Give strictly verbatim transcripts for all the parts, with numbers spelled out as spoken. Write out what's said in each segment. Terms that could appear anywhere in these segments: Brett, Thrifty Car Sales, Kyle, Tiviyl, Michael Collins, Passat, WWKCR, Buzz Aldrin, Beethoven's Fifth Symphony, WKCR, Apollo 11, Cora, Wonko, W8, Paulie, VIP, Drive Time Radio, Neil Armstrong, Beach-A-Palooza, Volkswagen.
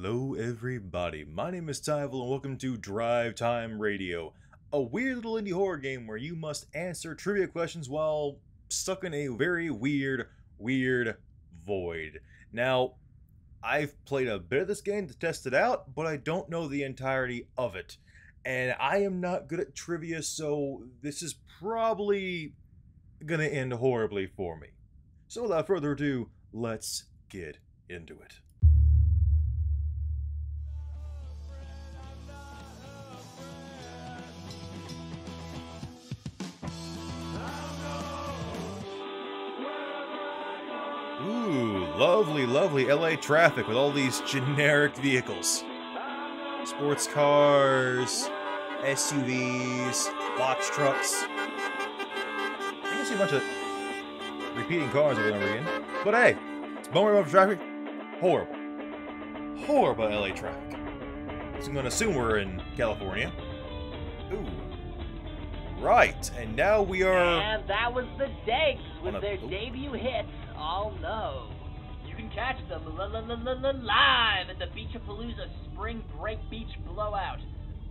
Hello everybody, my name is Tiviyl and welcome to Drive Time Radio, a weird little indie horror game where you must answer trivia questions while stuck in a very weird, weird void. Now, I've played a bit of this game to test it out, but I don't know the entirety of it. And I am not good at trivia, so this is probably gonna end horribly for me. So without further ado, let's get into it. Ooh, lovely, lovely L A traffic with all these generic vehicles. Sports cars, S U Vs, box trucks. I can see a bunch of repeating cars over and over again. But hey, it's bummer of traffic. Horrible. Horrible L A traffic. So I'm gonna assume we're in California. Ooh. Right, and now we are... And that was the Dakes with a, their oh. debut hit, All Know. You can catch them live at the Beach-A-Palooza Spring Break Beach Blowout.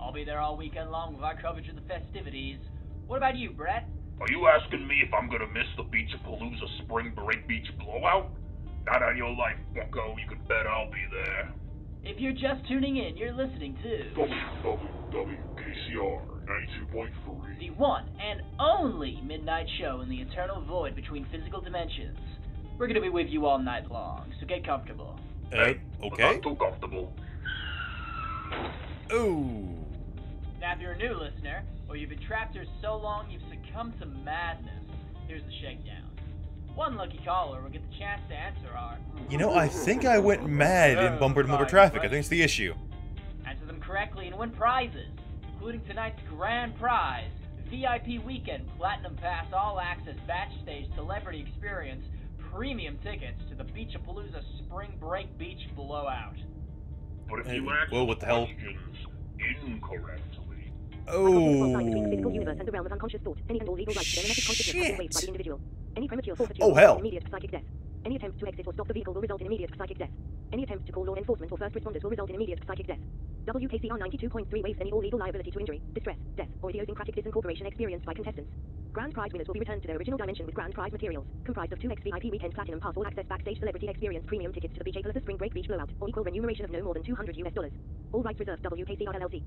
I'll be there all weekend long with our coverage of the festivities. What about you, Brett? Are you asking me if I'm gonna miss the Beach-A-Palooza Spring Break Beach Blowout? Not on your life, Wonko. You can bet I'll be there. If you're just tuning in, you're listening to... W W K C R. ninety-two point three. The one and only midnight show in the eternal void between physical dimensions. We're gonna be with you all night long, so get comfortable. Uh, okay. Not too comfortable. Ooh. Now, if you're a new listener, or you've been trapped here so long you've succumbed to madness, here's the shakedown. One lucky caller will get the chance to answer our... You know, I think I went mad in bumper-to-bumper traffic. I think it's the issue. Answer them correctly and win prizes, including tonight's grand prize, V I P weekend, platinum pass, all access, batch stage, celebrity experience, premium tickets to the Beach-A-Palooza Spring Break Beach Blowout. But if you ask what the hell incorrectly, oh shit! Oh hell! Any attempt to exit or stop the vehicle will result in immediate psychic death. Any attempt to call law enforcement or first responders will result in immediate psychic death. W K C R ninety-two point three waives any or legal liability to injury, distress, death, or idiosyncratic disincorporation experienced by contestants. Grand prize winners will be returned to their original dimension with grand prize materials, comprised of two X V I P weekend platinum pass all access backstage celebrity experience premium tickets to the Beach-A-Palooza Spring Break Beach Blowout, or equal remuneration of no more than two hundred U S dollars. All rights reserved, W K C R L L C.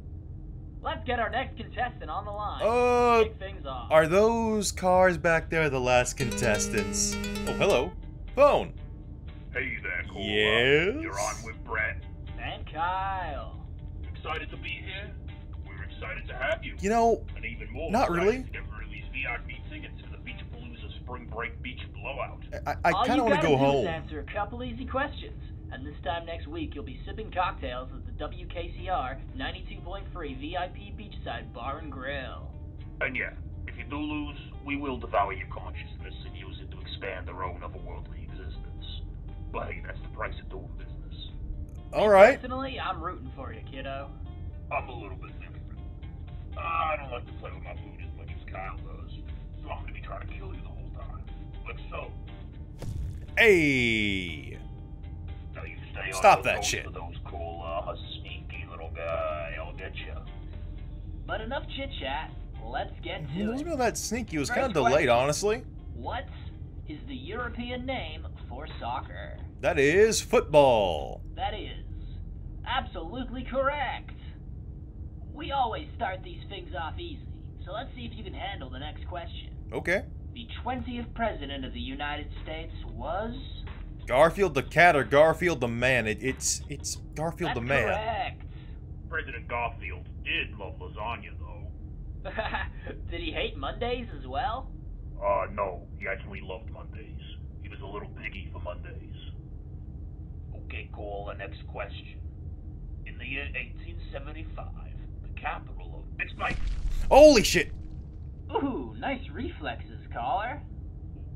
Let's get our next contestant on the line. Oh, uh, kick things off. Are those cars back there the last contestants? Oh, hello. Phone. Hey there, Cora. Yes? You're on with Brett. And Kyle. Excited to be here? We're excited to have you. You know, and even more not really. To release V I P tickets to the Beach-A-Palooza Spring Break Beach Blowout. I, I kind of want to go home. All you gotta do is answer a couple easy questions, and this time next week you'll be sipping cocktails at the W K C R ninety-two point three V I P Beachside Bar and Grill. And yeah, if you do lose, we will devour your consciousness and use it to expand our own otherworldly. But hey, that's the price of doing business. Alright. Personally, I'm rooting for you, kiddo. I'm a little bit different. Uh, I don't like to play with my food as much as Kyle does, so I'm gonna be trying to kill you the whole time. Like so. Hey! Now you stay Stop that shit. For those cool, uh, sneaky little guy. I'll get you. But enough chit chat. Let's get to it. Wasn't all that sneaky. It was kind of delayed, honestly. What is the European name for soccer? That is football. That is absolutely correct. We always start these things off easy, so let's see if you can handle the next question. Okay. The twentieth president of the United States was... Garfield the cat or Garfield the man? It, it's it's Garfield That's the man. Correct. President Garfield did love lasagna, though. Did he hate Mondays as well? Uh, no. He actually loved Mondays. He was a little piggy for Mondays. Okay, call the next question. In the year eighteen seventy-five, the capital of... Next night! Holy shit! Ooh, nice reflexes, caller.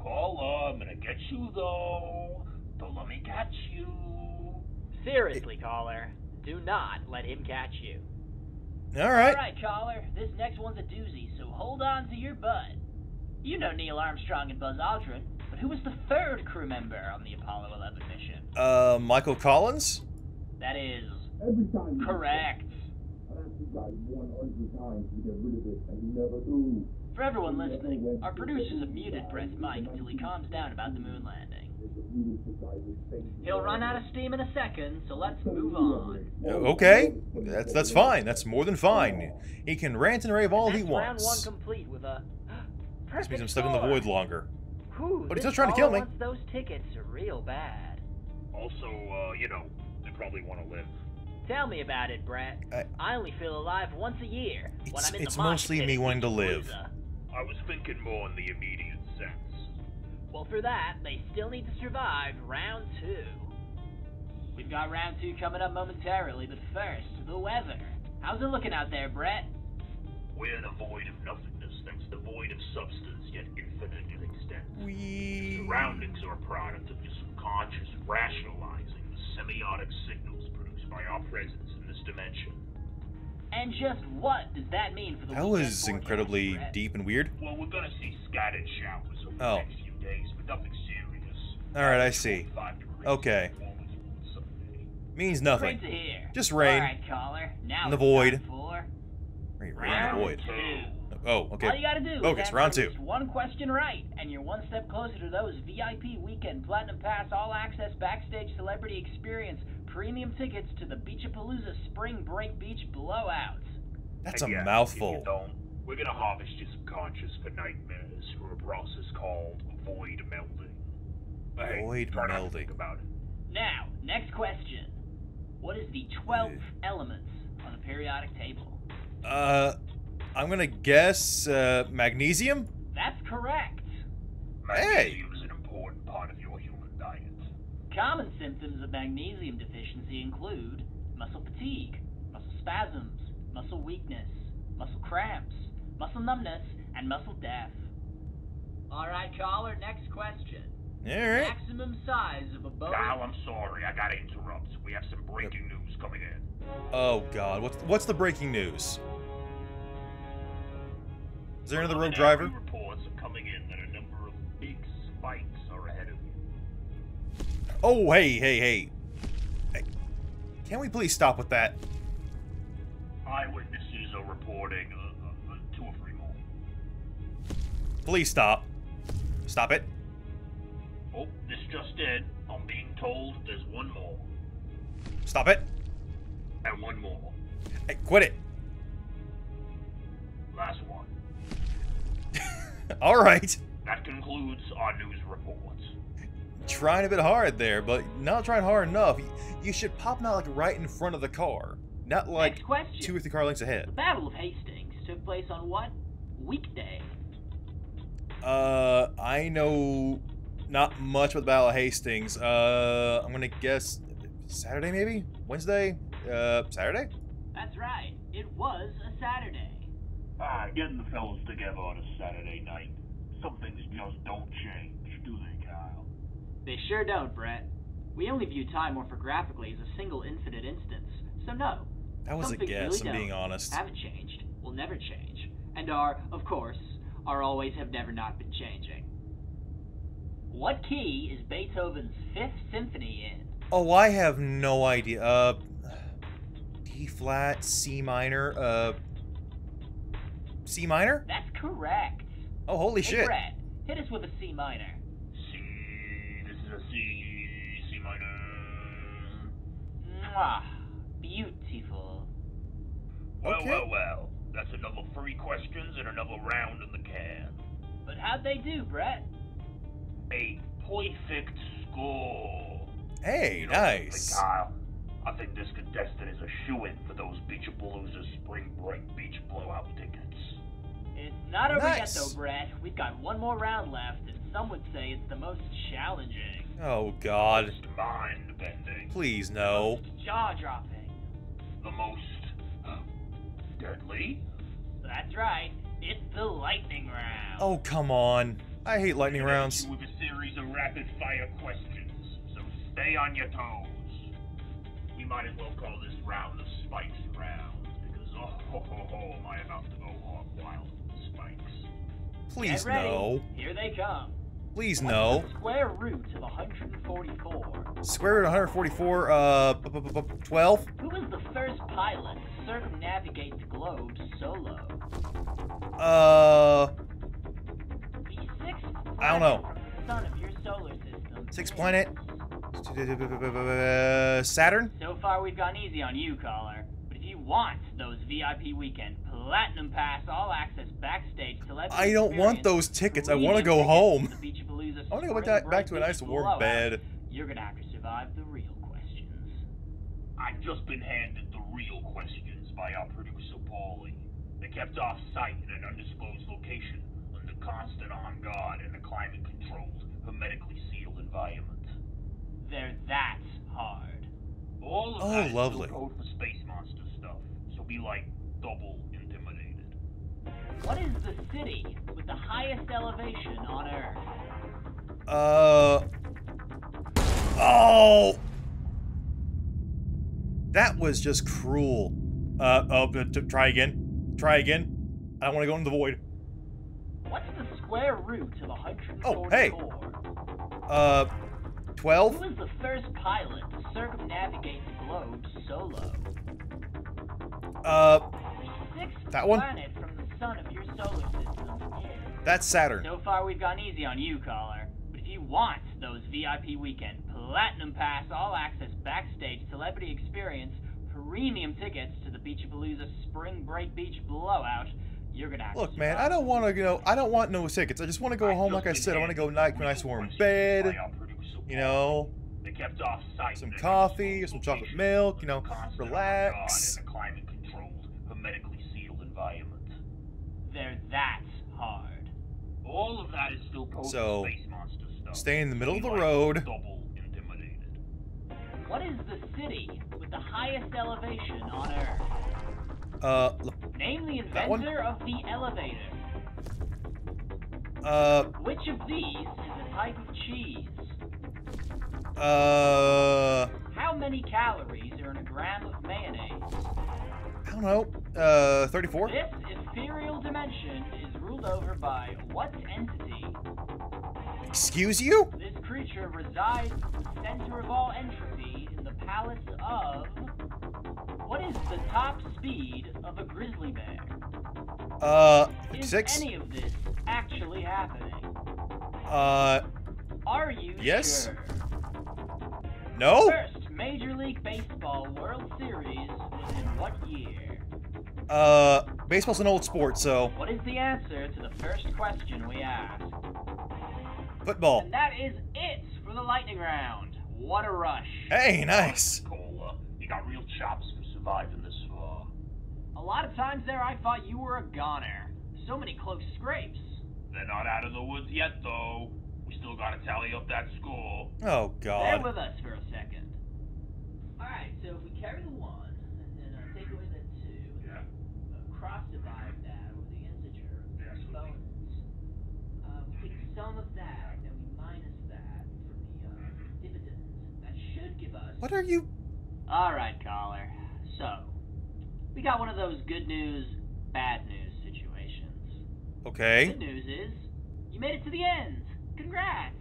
Caller, I'm gonna get you, though. Don't let me catch you. Seriously, it... caller. Do not let him catch you. Alright. Alright, caller. This next one's a doozy, so hold on to your butt. You know Neil Armstrong and Buzz Aldrin, but who was the third crew member on the Apollo eleven mission? Uh, Michael Collins? That is every time. Correct. I have to die one hundred times to get rid of it, and you never do. For everyone listening, our producers have muted Brett's mic until he calms down about the moon landing. He'll run out of steam in a second, so let's move on. Okay, that's that's fine. That's more than fine. He can rant and rave all and he wants. Round one complete with a perfect. This means I'm stuck in the void longer. Whew, but he's still trying to kill me. Those tickets are real bad. Also, uh, you know, they probably want to live. Tell me about it, Brett. I, I only feel alive once a year. It's, when I'm in it's the mostly me wanting to live. I was thinking more in the immediate sense. Well, for that, they still need to survive round two. We've got round two coming up momentarily, but first, the weather. How's it looking out there, Brett? We're in a void of nothingness, thanks to the void of substance, yet infinite in extent. We... The surroundings are a product of just conscious rationalizing the semiotic signals produced by our presence in this dimension. And just what does that mean for the That was incredibly deep and weird. Well, we're gonna see scattered showers over oh. the next few days, but nothing serious. Alright, I see. Okay. Means nothing. Great to hear. Just rain. All right, caller. Now in the void. Rain, rain in the void. Two. Oh, okay. All you gotta do Focus, is round two. Just one question right, and you're one step closer to those V I P Weekend Platinum Pass All Access Backstage Celebrity Experience Premium tickets to the Beach-A-Palooza Spring Break Beach Blowouts. That's a yeah, mouthful. We're gonna harvest your subconscious for nightmares through a process called void melding. Hey, void melding. Think about it. Now, next question. What is the twelfth yeah. element on a periodic table? Uh, I'm gonna guess uh, magnesium? That's correct. Magnesium hey. is an important part of your human diet. Common symptoms of magnesium deficiency include muscle fatigue, muscle spasms, muscle weakness, muscle cramps, muscle numbness, and muscle death. Alright, caller, next question. Alright. Maximum size of a boat. Kyle, I'm sorry, I gotta interrupt. We have some breaking news coming in. Oh, God. What's the, what's the breaking news? Is there another rogue driver? Reports are coming in that a number of big spikes are ahead of you. Oh, hey, hey, hey. Hey. Can we please stop with that? Eyewitnesses are reporting uh, uh, two or three more. Please stop. Stop it. Oh, this just did. I'm being told there's one more. Stop it. And one more. Hey, quit it. Last one. All right. That concludes our news report. Trying a bit hard there, but not trying hard enough. You should pop them out like right in front of the car. Not like two or three car lengths ahead. The Battle of Hastings took place on what weekday? Uh, I know not much about the Battle of Hastings. Uh, I'm gonna guess Saturday maybe? Wednesday? Uh, Saturday? That's right. It was a Saturday. Ah, getting the fellas together on a Saturday night. Some things just don't change, do they, Kyle? They sure don't, Brett. We only view time morphographically as a single infinite instance. So no, that was a guess, really I'm being honest. Haven't changed, will never change, and are, of course, are always have never not been changing. What key is Beethoven's Fifth Symphony in? Oh, I have no idea. Uh, D-flat, C minor, uh, C minor? That's correct. Oh, holy hey, shit. Brett, hit us with a C minor. C, this is a C, C minor. Mwah. Beautiful. Well, okay. well, well. That's another three questions and another round in the can. But how'd they do, Brett? A perfect score. Hey, you know, nice. Kyle, I think this contestant is a shoo-in for those Beach-A-Palooza Spring Break Beach Blowout tickets. It's not over nice. yet, though, Brett. We've got one more round left, and some would say it's the most challenging. Oh, God. The most mind-bending. Please, no. Jaw-dropping. The most uh, deadly? That's right. It's the lightning round. Oh, come on. I hate lightning We're rounds. With a series of rapid-fire questions, so stay on your toes. We might as well call this round the spikes round, because oh ho ho ho, am I about to go off wild with the spikes? Please no. Here they come. Please no. Square root of one hundred forty-four. Square root of one hundred forty-four. Uh, twelve. Who is the British pilot circumnavigates the globe solo? Uh. The sixth planet I don't know. Sun of your solar system. Sixth planet. Saturn? So far, we've gone easy on you, caller. But if you want those V I P weekend platinum pass, all access backstage telepathy. I don't want those tickets. I want to go home. I want to go back, back to a nice warm bed. You're going to have to survive the real questions. I've just been handed the real questions by our producer, Paulie. They kept off site in an undisclosed location under constant on guard in a climate controlled, hermetically sealed environment. They're that hard. All of that is code for space monster stuff, so be like double intimidated. What is the city with the highest elevation on Earth? Uh. Oh! That was just cruel. Uh, oh, t try again. Try again. I want to go into the void. What's the square root of one hundred forty-four? Oh, hey! Uh. twelve? Who was the first pilot to circumnavigate the globe solo? Uh, the that one? Planet from the sun of your solar system is... That's Saturn. So far, we've gone easy on you, caller. But if you want those V I P weekend platinum pass, all access backstage celebrity experience, premium tickets to the Beach-A-Palooza Spring Break Beach Blowout, you're gonna have Look, to man, I don't want to, you know, I don't want no tickets. I just want to go I home, like I said. I want to go night, nice warm bed. You know, they kept off site some coffee or some chocolate milk, you know, relax. In a climate controlled, hermetically sealed environment. They're that hard. All of that is still code for space monster stuff. Stay in the middle of the road. Double intimidated. What is the city with the highest elevation on Earth? Uh, name the inventor of the elevator. Uh, which of these is a type of cheese? Uh. How many calories are in a gram of mayonnaise? I don't know. Uh, thirty-four. This ethereal dimension is ruled over by what entity? Excuse you? This creature resides at the center of all entropy in the palace of. What is the top speed of a grizzly bear? Uh, six. Is any of this actually happening? Uh. Are you yes? sure? Yes. No? First Major League Baseball World Series was in what year? Uh, baseball's an old sport, so... What is the answer to the first question we asked? Football. And that is it for the lightning round. What a rush. Hey, nice. Cola, you got real chops for surviving this far. A lot of times there I thought you were a goner. So many close scrapes. They're not out of the woods yet, though. Still gotta tally up that score. Oh god. Stay with us for a second. Alright, so if we carry the one, and then uh, take away the two, yeah. and uh, cross divide that with the integer, yeah, the bonus, uh, we take the sum of that, and we minus that from the uh, dividends. That should give us... What are you... Alright, caller. So, we got one of those good news, bad news situations. Okay. The good news is, you made it to the end. Congrats!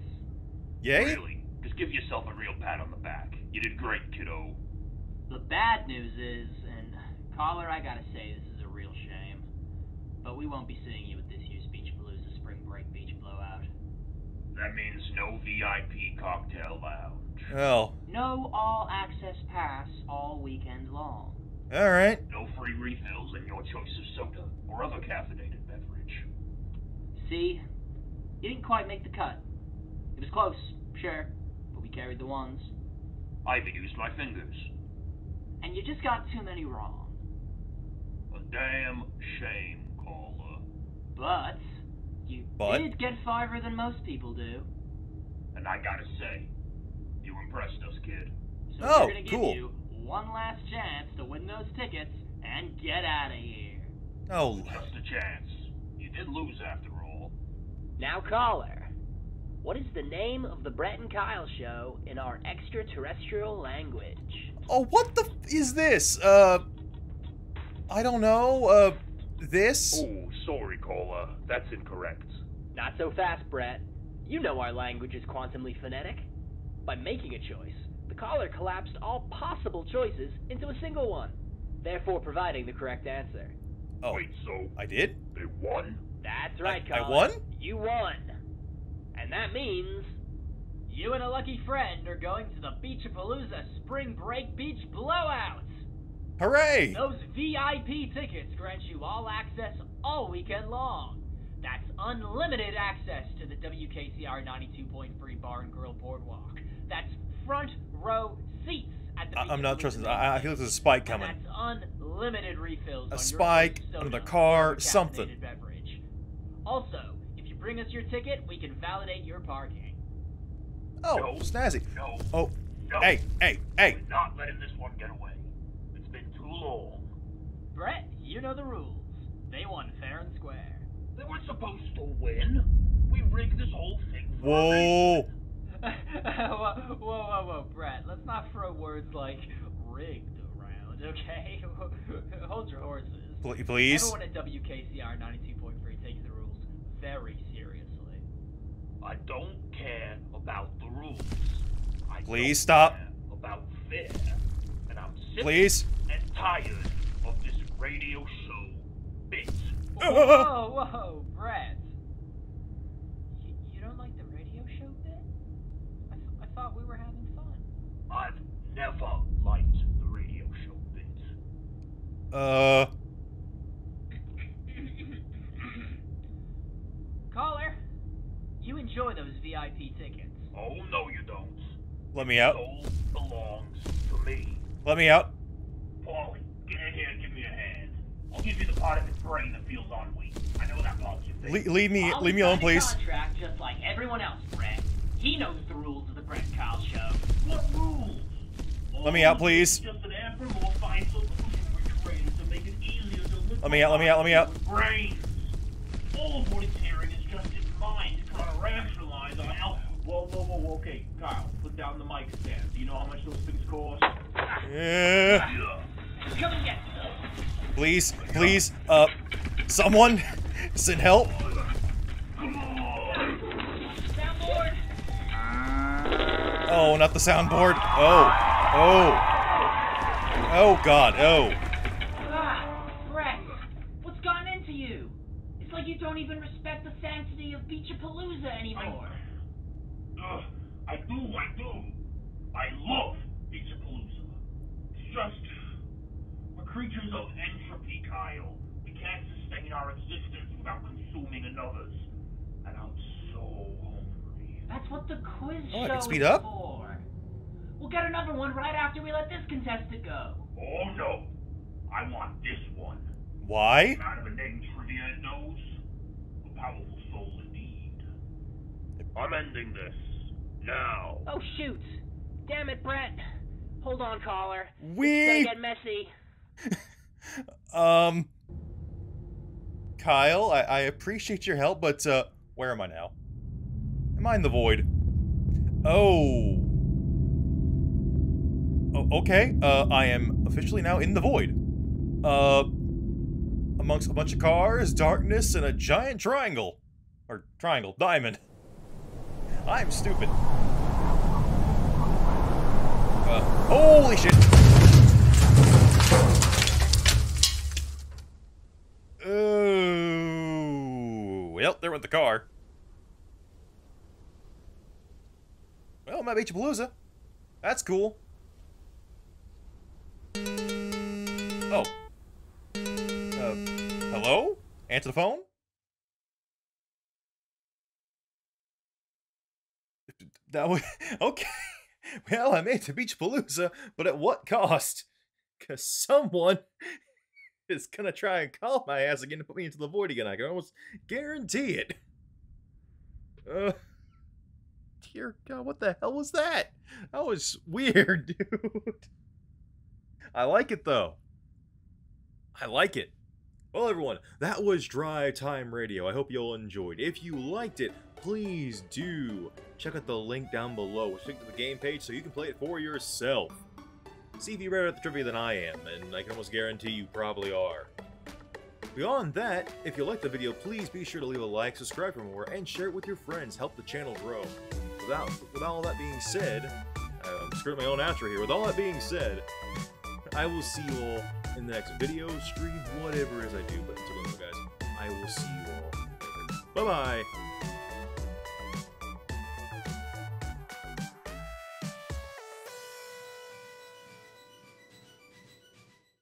Yay? Really? Just give yourself a real pat on the back. You did great, kiddo. The bad news is, and caller, I gotta say this is a real shame, but we won't be seeing you at this year's Beach-A-Palooza Spring Break Beach Blowout. That means no V I P cocktail lounge. Hell. No all-access pass all weekend long. Alright. No free refills in your choice of soda or other caffeinated beverage. See? You didn't quite make the cut. It was close, sure, but we carried the ones. I even used my fingers. And you just got too many wrong. A damn shame, caller. But, you but? did get farther than most people do. And I gotta say, you impressed us, kid. So oh, we're gonna cool. give you one last chance to win those tickets and get out of here. Oh, just a chance. You did lose after all. Now, caller, what is the name of the Brett and Kyle show in our extraterrestrial language? Oh, what the f is this? Uh, I don't know, uh, this? Oh, sorry, caller, that's incorrect. Not so fast, Brett. You know our language is quantumly phonetic. By making a choice, the caller collapsed all possible choices into a single one. therefore providing the correct answer. Oh, wait, so I did? They won? That's right, Kyle. I won? You won. And that means you and a lucky friend are going to the Beach-A-Palooza Spring Break Beach Blowouts. Hooray! Those V I P tickets grant you all access all weekend long. That's unlimited access to the W K C R ninety-two point three Bar and Grill Boardwalk. That's front row seats at the I I'm not trusting. I, I feel there's a spike coming. And that's unlimited refills. A on spike your soda, under the car, something. Beverage. Also, if you bring us your ticket, we can validate your parking. Oh, no, snazzy. No, oh, no, hey, hey, hey. We're not letting this one get away. It's been too long. Brett, you know the rules. They won fair and square. They weren't supposed to win. We rigged this whole thing for whoa. whoa, whoa, whoa, whoa, Brett. Let's not throw words like rigged around, okay? Hold your horses. Please? Everyone at W K C R ninety-two point three takes the rules very seriously. I don't care about the rules. I Please stop. About fear. And I'm sick Please? and tired of this radio show bitch. Whoa, whoa, Brett. You, you don't like the radio show bit? I, th I thought we were having fun. I've never liked the radio show bit. Uh. Caller, you enjoy those V I P tickets. Oh, no you don't. Let me out. Soul belongs to me. Let me out. Paulie, get in here and give me a hand. I'll give you the part of his brain that feels ennui. I know that part you think. Le leave me, I'll leave me alone, please. Contract just like everyone else, Brett. He knows the rules of the Brett and Kyle show. What rules? Let All me out, please. Just an effort will find solutions for trainers to make it easier to live. Let me out, let me out, let me out. Brains. All of what it's hearing is just his mind trying to rationalize on how. Whoa, whoa, whoa, okay, Kyle, put down the mic stand. Do you know how much those things cost? Yeah. yeah. Come and get those. Please, please, uh, someone, send help. Soundboard. Oh, not the soundboard. Oh, oh, oh God, oh. Ah, Brett, what's gotten into you? It's like you don't even respect the sanctity of Beach-A-Palooza anymore. I, uh, I do, I do. I love Beach-A-Palooza. It's just we're creatures of envy. Kyle, we can't sustain our existence without consuming another's, and I'm so hungry. That's what the quiz oh, show speed is up. for. We'll get another one right after we let this contestant go. Oh no, I want this one. Why? Out of a name trivia knows, a powerful soul indeed. I'm ending this now. Oh shoot! Damn it, Brett. Hold on, caller. We it's gonna get messy. Um, Kyle, I, I appreciate your help, but, uh, where am I now? Am I in the void? Oh. Oh, okay, uh, I am officially now in the void. Uh, amongst a bunch of cars, darkness, and a giant triangle. Or triangle, diamond. I'm stupid. Uh, holy shit! Oh, well, there went the car. Well, I'm at Beach-A-Palooza. That's cool. Oh. Uh, hello? Answer the phone? That was, okay. Well, I made it to Beach-A-Palooza, but at what cost? Because someone is gonna try and call my ass again to put me into the void again. I can almost guarantee it. Uh, dear God, what the hell was that? That was weird, dude. I like it, though. I like it. Well, everyone, that was Drive Time Radio. I hope you all enjoyed. If you liked it, please do check out the link down below. We'll link to the game page so you can play it for yourself. See if you're better at the trivia than I am, and I can almost guarantee you probably are. Beyond that, if you liked the video, please be sure to leave a like, subscribe for more, and share it with your friends. Help the channel grow. Without, with all that being said, I'm screwing my own outro here. With all that being said, I will see you all in the next video, stream, whatever it is I do. But until then, guys, I will see you all later. Bye-bye.